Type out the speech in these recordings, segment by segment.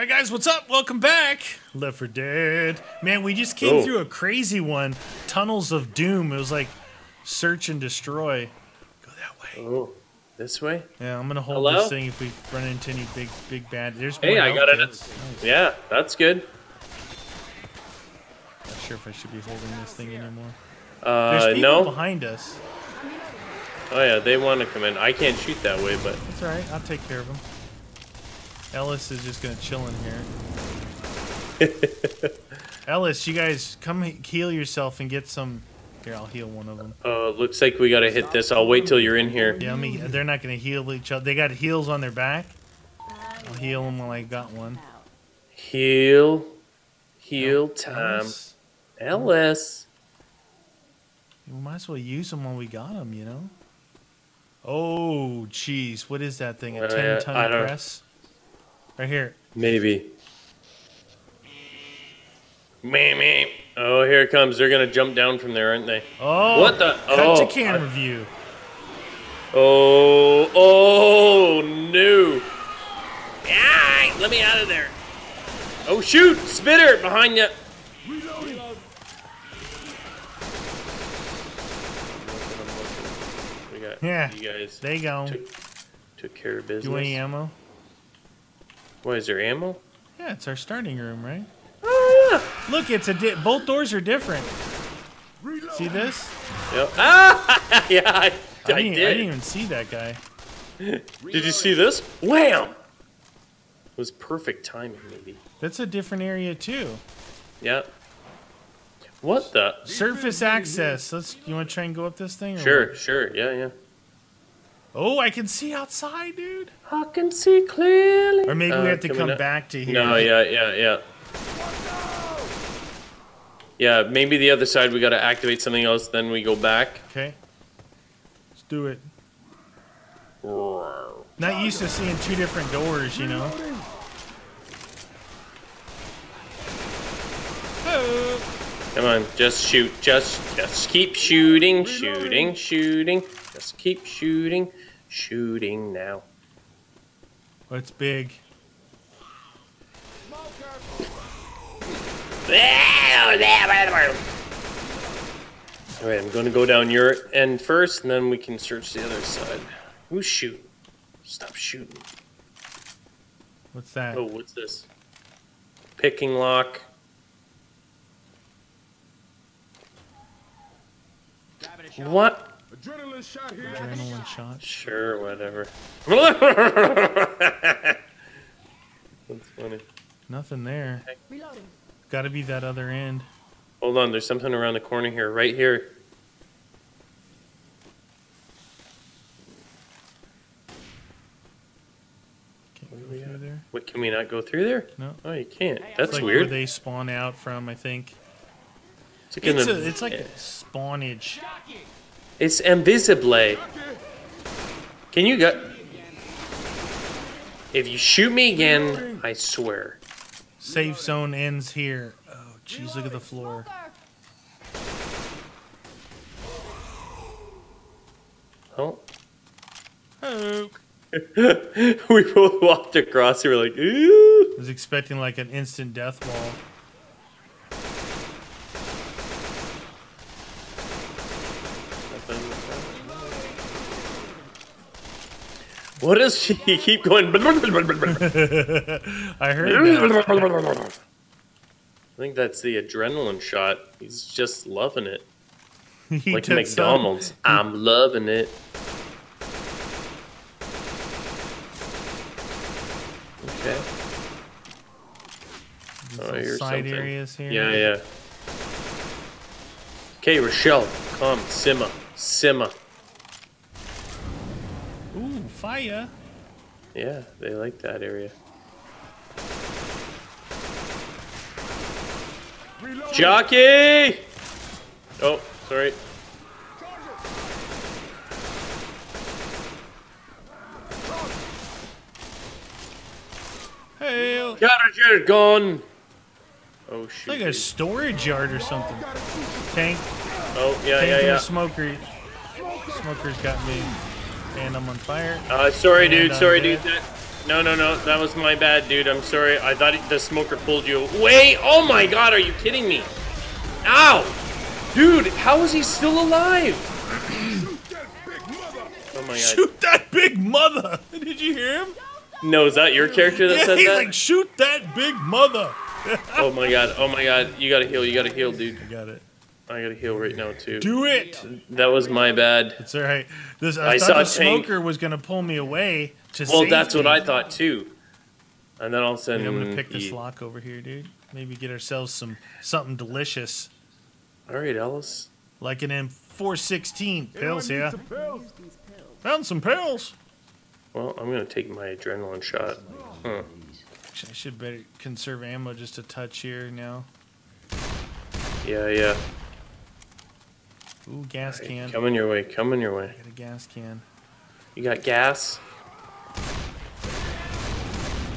Alright guys, what's up? Welcome back! Left for Dead. Man, we just came through a crazy one. Tunnels of Doom. It was like search and destroy. Go that way. Oh, this way? Yeah, I'm gonna hold this thing if we run into any big bad. There's hey, I got it. Nice. Yeah, that's good. Not sure if I should be holding this thing anymore. There's people behind us. Oh yeah, they want to come in. I can't shoot that way, but... That's alright, I'll take care of them. Ellis is just gonna chill in here. Ellis, you guys come heal yourself and get some. Here, I'll heal one of them. Looks like we gotta hit this. I'll wait till you're in here. Yeah, I mean, they're not gonna heal each other. They got heals on their back. I'll heal them when I got one. Heal time. Ellis. We might as well use them when we got them, you know. Oh, jeez, what is that thing? A 10-ton press. Right here. Maybe. Meh. Oh, here it comes. They're going to jump down from there, aren't they? Oh, what the? Cut to camera view. Oh, no. Ah, let me out of there. Oh, shoot. Spitter behind you. Reload. We got you guys. They go. Took care of business. Do you want any ammo? What, is there ammo? Yeah, it's our starting room, right? Oh, yeah. Look, it's both doors are different. Reload. See this? Yep. Ah! Yeah, I didn't even see that guy. Did you see this? Wham! It was perfect timing, maybe. That's a different area, too. Yep. What the? Surface access. You want to try and go up this thing? Sure. Yeah. Oh, I can see outside, dude. I can see clearly. Or maybe we have to come back to here. No, yeah. Yeah, maybe the other side we got to activate something else, then we go back. Okay. Let's do it. Not used to seeing two different doors, you know. Come on, just shoot. Just keep shooting. Just keep shooting now. What's big? Alright, I'm gonna go down your end first and then we can search the other side. Who's shooting? Stop shooting. What's that? Oh, what's this? Picking lock. What? Adrenaline shot here. Adrenaline shot. Sure, whatever. That's funny. Nothing there. Reloading. Gotta be that other end. Hold on, there's something around the corner here. Right here. Can't go through there. What, can we not go through there? No. Oh, you can't. That's like weird. Where they spawn out from, I think. It's like a spawnage. It's invisible. Can you go? If you shoot me again, I swear. Safe zone ends here. Oh, jeez, look at the floor. Oh. Hello. We both walked across here like, ooh. I was expecting like an instant death wall. What does she keep going? I heard that. I think that's the adrenaline shot. He's just loving it. Like McDonald's. I'm loving it. Okay. Oh, here's side areas here. Yeah. Okay, Rochelle, come, simmer. Ooh, fire! Yeah, they like that area. Reload. Jockey! Oh, sorry. Hail! Charger gun! Oh shoot! Like a storage yard or something. Tank. Oh yeah. Smoker. Smoker's got me. And I'm on fire. Sorry, dude. No, that was my bad, dude. I'm sorry. I thought the smoker pulled you away. Oh my god, are you kidding me? Ow! Dude, how is he still alive? Shoot that big mother! Oh my god. Shoot that big mother! Did you hear him? No, is that your character that said that? Yeah, he's like, shoot that big mother! Oh my god, oh my god. You gotta heal, dude. I got it. I gotta heal right now, too. Do it! That was my bad. It's alright. I thought the smoker was gonna pull me away. Well, that's what I thought too, and then I'll send. I'm gonna pick this lock over here, dude. Maybe get ourselves something delicious. All right, Ellis. Like an M416 pills, yeah. Found some pills. Well, I'm gonna take my adrenaline shot. Huh. Actually, I should better conserve ammo just a touch here now. Yeah. Ooh, gas can. Coming your way. Coming your way. I got a gas can. You got gas?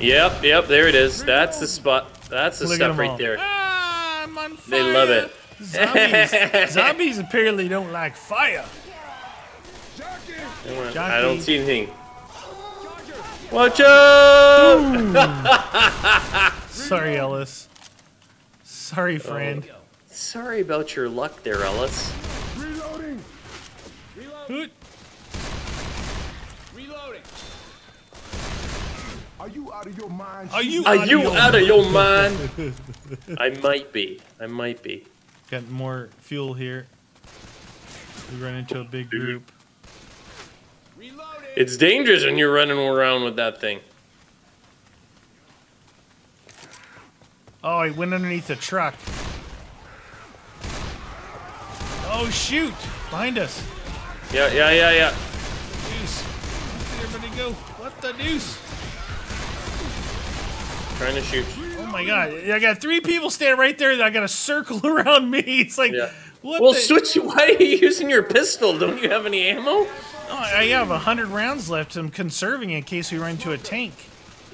Yep, there it is. That's the spot. That's the stuff right there. Ah, I'm on fire. They love it. Zombies, zombies apparently don't like fire. I don't see anything. Watch out! Sorry, Ellis. Sorry, friend. Oh. Sorry about your luck there, Ellis. Reloading. Reload. Are you out of your mind? Are you out of your mind? I might be. Got more fuel here. We run into a big group. It's dangerous when you're running around with that thing. Oh, it went underneath the truck. Oh, shoot! Behind us. Yeah. Deuce. Everybody go. What the deuce? Trying to shoot. Oh my god! I got three people standing right there. I got a circle around me. It's like, yeah. What? Well, switch. Why are you using your pistol? Don't you have any ammo? Oh, I have 100 rounds left. I'm conserving in case we run into a tank.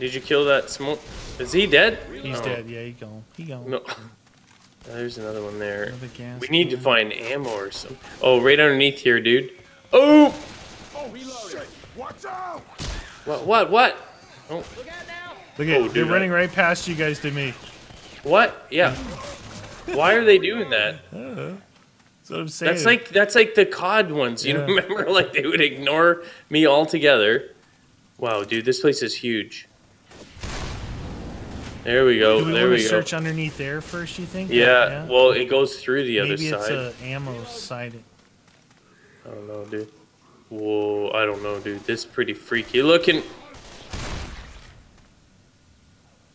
Did you kill that smoke? Is he dead? He's dead. Yeah, he gone. He gone. No. There's another one there. Another gas we need to find ammo or something. Oh, right underneath here, dude. Oh. Oh, reloading. Watch out! What? Oh. Look out now. Look at they're running right past you guys to me. What? Yeah. Why are they doing that? I don't know. That's what I'm saying. That's like the COD ones. You remember, like they would ignore me altogether. Wow, dude, this place is huge. There we go. Do we want to search underneath there first, you think? Yeah. Well, it goes through the other side. Maybe it's an ammo side. I don't know, dude. Whoa, I don't know, dude. This is pretty freaky looking.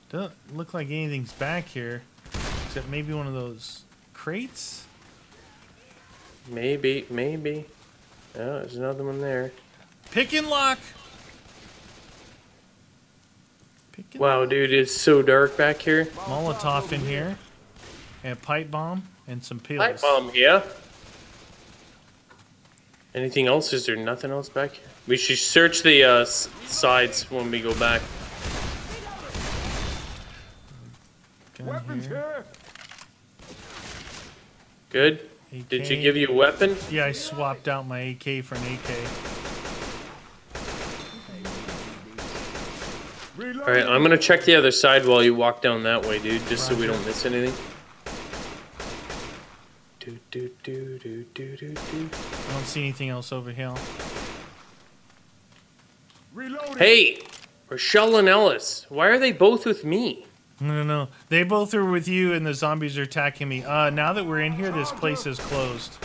Doesn't look like anything's back here, except maybe one of those crates. Maybe. Yeah, there's another one there. Pick and lock. Wow, dude, it's so dark back here. Molotov in here, and a pipe bomb, and some pills. Pipe bomb, yeah. Anything else? Is there nothing else back here? We should search the sides when we go back. Weapons here. Good. AK. Did she give you a weapon? Yeah, I swapped out my AK for an AK. Alright, I'm gonna check the other side while you walk down that way, dude, just so we don't miss anything. I don't see anything else over here. Reloading. Hey! Rochelle and Ellis, why are they both with me? No. They both are with you, and the zombies are attacking me. Now that we're in here, this place is closed.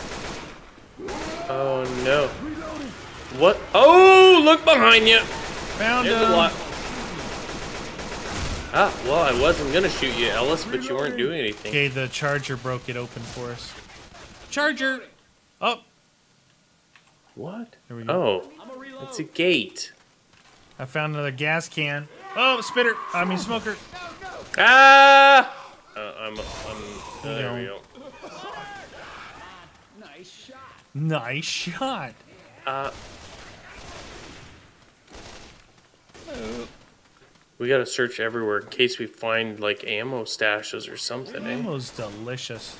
Oh, no. What? Oh, look behind you. Found him. Ah, well, I wasn't going to shoot you, Ellis, but you weren't doing anything. Okay, the charger broke it open for us. Charger! Oh. What? There we go. Oh, that's a gate. I found another gas can. Oh, spitter. I mean, smoker. Ah! There we go. Nice shot. We gotta search everywhere in case we find like ammo stashes or something. Ammo's delicious.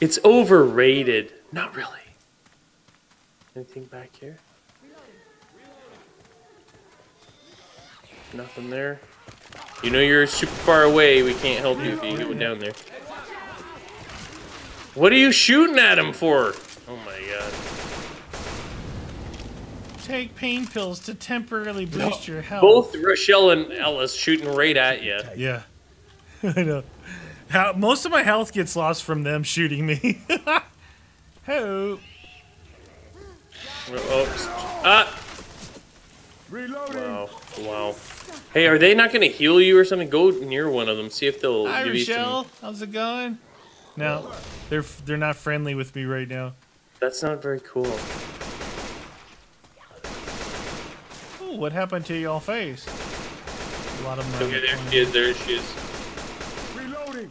It's overrated. Not really. Anything back here? Nothing there. You know you're super far away. We can't help you if you go down there. What are you shooting at him for? Oh my god. Take pain pills to temporarily boost your health. Both Rochelle and Ellis shooting right at you. Yeah. I know. How, most of my health gets lost from them shooting me. Hello. Oops. Ah! Reloading. Wow. Wow. Hey, are they not going to heal you or something? Go near one of them. See if they'll give you some... Hi, Rochelle. How's it going? No. They're not friendly with me right now. That's not very cool. Ooh, what happened to y'all face? A lot of money. Okay, there she is. There she is. Reloading.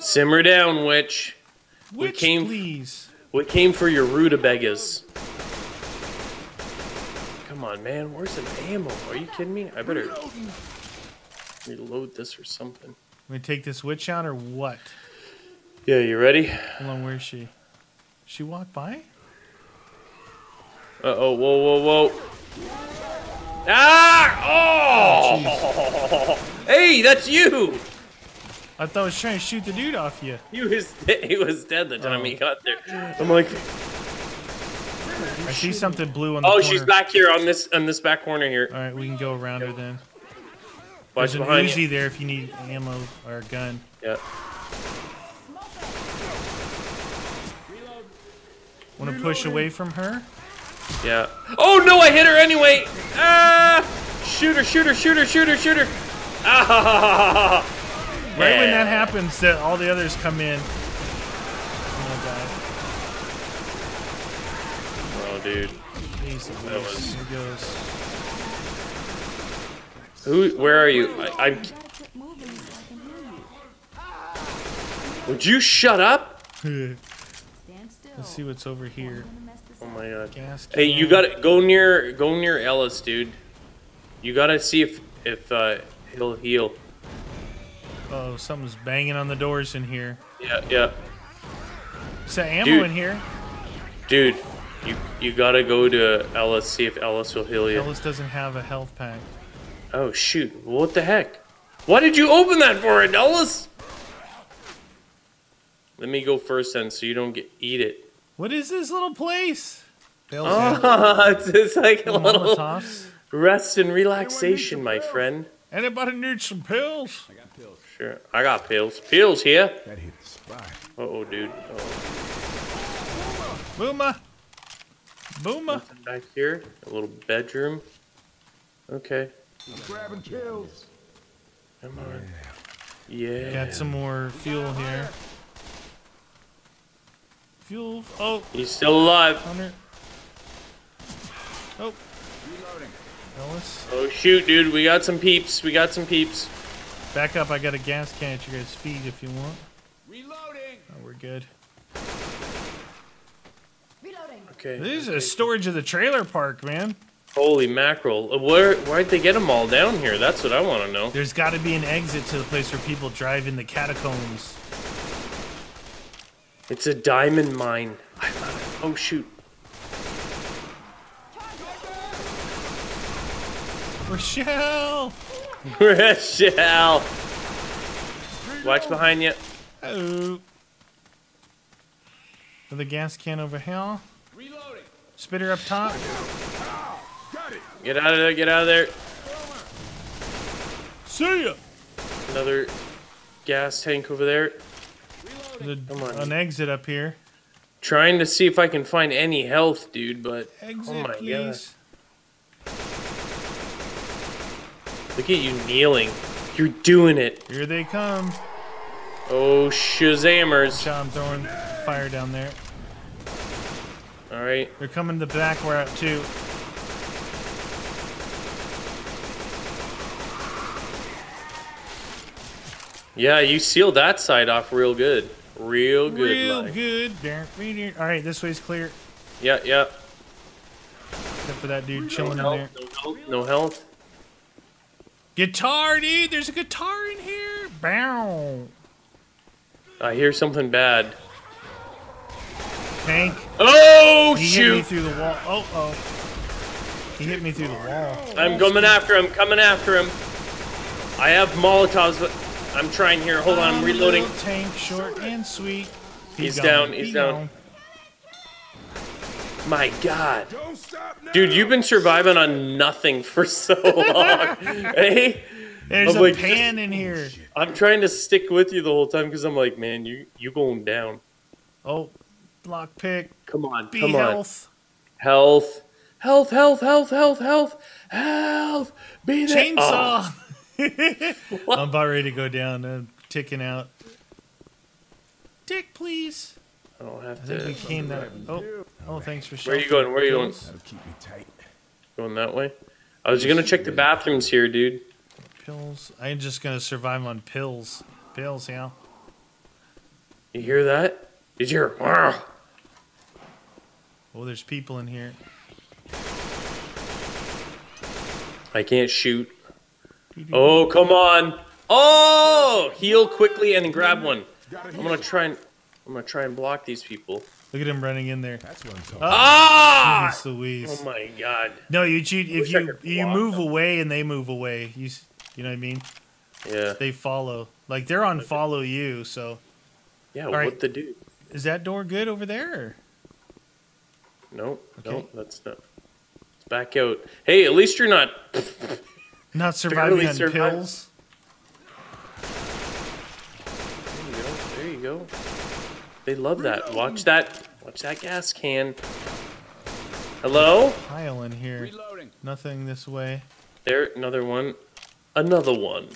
Simmer down, witch. Witch, please. We came for your rutabagas. Come on, man. Where's some ammo? Are you kidding me? I better reload this or something. We take this witch out or what? Yeah, you ready? Hold on, where is she? She walked by? Uh-oh, whoa, whoa, whoa. Ah! Oh! Oh, hey, that's you! I thought I was trying to shoot the dude off you. He was dead the time he got there. I'm like... I see something blue on the corner. She's back here on this back corner here. Alright, we can go around her then. Watch There's an Uzi there if you need ammo or a gun. Yeah. Want to push away from her? Yeah. Oh no, I hit her anyway! Ah! Shoot her, shoot her, shoot her, shoot her, shoot her! Ah! Right when that happens, that all the others come in. Oh my god. Oh, dude. That was... Here goes. Where are you? I'm... Would you shut up? Let's see what's over here. Oh my god. Hey, you gotta go near Ellis, dude. You gotta see if he'll heal. Oh, something's banging on the doors in here. Yeah, yeah. Is that ammo in here? Dude, you gotta go to Ellis, see if Ellis will heal you. Ellis doesn't have a health pack. Oh shoot, what the heck? Why did you open that for it, Ellis? Let me go first then so you don't eat it. What is this little place? It's like a little Molotovs. Rest and relaxation, my friend. Anybody need some pills? I got pills. Sure, I got pills. Pills here. That hit the spot. Uh-oh, dude. Uh-oh. Booma. Booma. Back here, a little bedroom. Okay. I'm grabbing pills. Come on. Yeah. Got some more fuel here. Fuel. Oh. He's still alive. Hunter. Oh. Ellis. Oh shoot, dude. We got some peeps. We got some peeps. Back up. I got a gas can at your guys' feet if you want. Reloading. Oh, we're good. Reloading. Okay. This is a storage of the trailer park, man. Holy mackerel. Why'd they get them all down here? That's what I want to know. There's got to be an exit to the place where people drive in the catacombs. It's a diamond mine. I love it. Oh, shoot. Rochelle! Rochelle! Watch behind you. Oh. The gas can over here. Reloading. Spitter up top. Get out of there, get out of there. See ya! Another gas tank over there. Come on. An exit up here. Trying to see if I can find any health, dude, but... Exit, oh my please. God. Look at you kneeling. You're doing it. Here they come. Oh, shazammers. I'm throwing fire down there. Alright. They're coming to the back, we're out too. Yeah, you sealed that side off real good. Real good. Real good. All right, this way's clear. Yeah, yeah. Except for that dude chilling in there. No health, no health. Guitar, dude. There's a guitar in here. Bow. I hear something bad. Tank. Oh, shoot. He hit me through the wall. Oh, oh. He hit me through the wall. I'm coming after him, I have Molotovs, but I'm trying here. Hold on, I'm reloading. Tank, short and sweet. He's down. My God. Dude, you've been surviving on nothing for so long. Hey? There's a pan in here. I'm trying to stick with you the whole time because I'm like, man, you going down. Oh, block pick. Come on, Health. Be there. Chainsaw. Oh. I'm about ready to go down. I'm ticking out. Tick, please. I don't have to. I think we came that. Oh, thanks for sharing. Where are you going? That'll keep me tight. Going that way. I was gonna check the bathrooms here, dude. Pills. I'm just gonna survive on pills. Pills, yeah. You hear that? Did you hear? Oh, there's people in here. I can't shoot. Oh, come on! Oh, heal quickly and grab one. I'm gonna try and block these people. Look at him running in there. That's what I'm talking about. Ah! Jesus Louise. Oh my God. No, you cheat if you move away and they move away. You know what I mean? Yeah. They follow. Like they're on follow you. So. Yeah. All right. What the dude? Is that door good over there? Nope. Okay. Nope. That's not. It's back out. Hey, at least you're not. Not surviving on pills. There you go. They love that. Watch that. Watch that gas can. Hello? Pile in here. Reloading. Nothing this way. There, another one. Another one.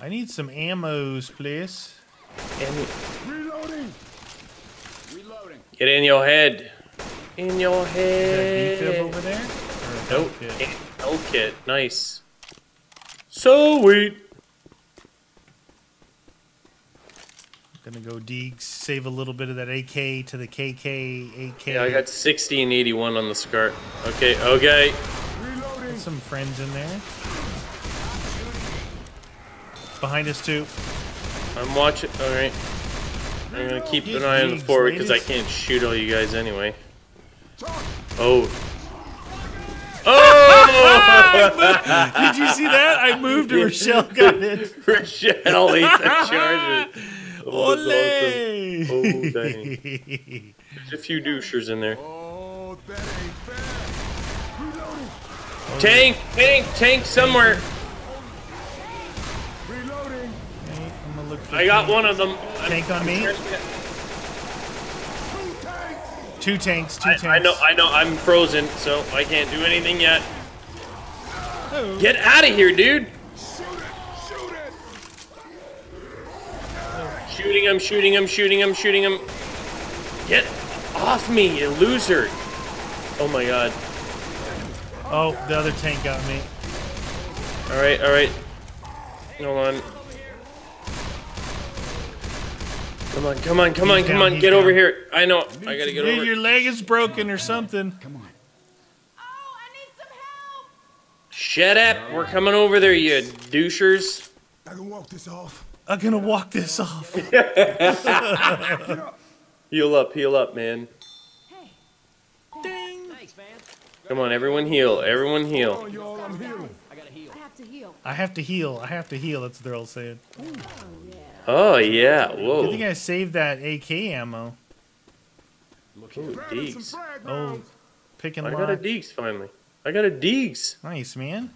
I need some ammos, please. Reloading. Get in your head. In your head. Is that defib over there? Nope. Health kit. Nice. Sweet. Gonna go Deeg, save a little bit of that AK to the KK, AK. Yeah, I got 60 and 81 on the SCAR. Okay. Got some friends in there. Behind us too. I'm watching, alright. I'm gonna keep an eye on the forward because I can't shoot all you guys anyway. Oh! Did you see that? I moved and Rochelle got it. Rochelle ate the charges. Oh, that's awesome. Oh, dang. There's a few douchers in there. Oh, that ain't fair. Tank somewhere. Reloading. Tank, I'm gonna look for I got tank. One of them. Tank on me? Two tanks. I know, I'm frozen, so I can't do anything yet. Oh. Get out of here, dude. I'm shooting him. Get off me, you loser. Oh my God. Oh, the other tank got me. All right. Hold on. Come on. Get over here. I know. I gotta get over here. Your leg is broken or something. Come on. Oh, I need some help. Shut up. We're coming over there, you douchers. I'm gonna walk this off. Heal up, man. Hey. Ding. Thanks, man. Come on, everyone heal. I have to heal. That's what they're all saying. Oh yeah. Whoa. I think I saved that AK ammo. Ooh, Deeks. Oh, picking. I got a Deeks finally. Nice, man.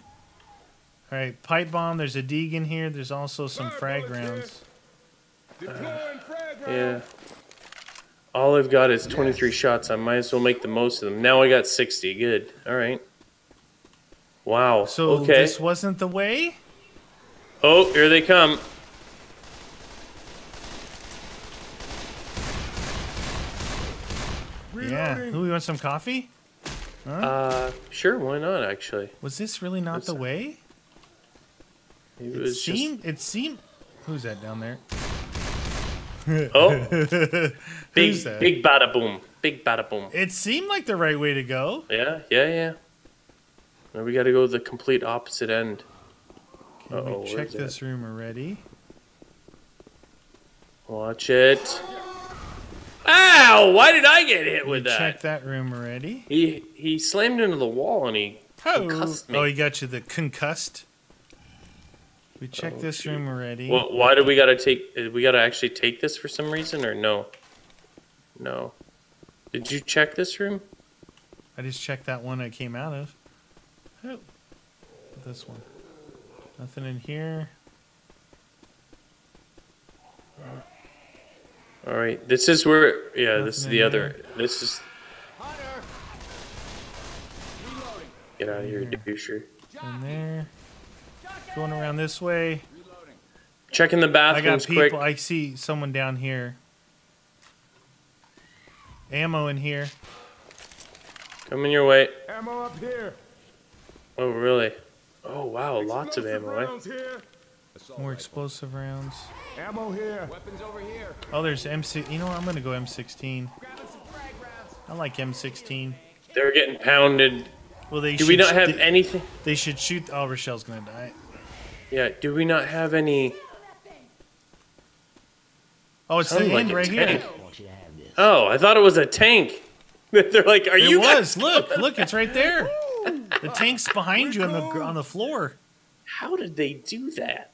All right, pipe bomb. There's a Deeg in here. There's also some frag rounds. Yeah. All I've got is 23 shots. I might as well make the most of them. Now I got 60. Good. All right. Wow. So this wasn't the way? Oh, here they come. Yeah. Ooh, you want some coffee? Huh? Sure. Why not, actually? Was this really not the way? It seemed. Who's that down there? Oh, big bada boom, It seemed like the right way to go. Yeah. Now we got to go the complete opposite end. Uh-oh, we check this room already. Watch it. Ow! Why did I get hit with that? Check that room already. He slammed into the wall and he concussed me. Oh, he got you the concussed. We checked this room already. Well, why do we gotta take? We gotta actually take this for some reason, or no? No. Did you check this room? I just checked that one I came out of. Oh, this one. Nothing in here. All right, this is where. Yeah, nothing this is the other. Here. This is. Hunter. Get out of here, doucher. In there. Going around this way. Checking the bathrooms quick. I got people. I see someone down here. Ammo in here. Coming your way. Ammo up here. Oh really? Oh wow, lots of ammo. More explosive rounds. Ammo here. Weapons over here. Oh, there's M6. You know what? I'm gonna go M16. I like M16. They're getting pounded. Well, they do we not have anything? They should shoot. Oh, Rochelle's gonna die. Yeah. Do we not have any? Oh, it's the end right here. Oh, I thought it was a tank. They're like, are you? It was. Look, look, it's right there. The tank's behind you on the floor. How did they do that?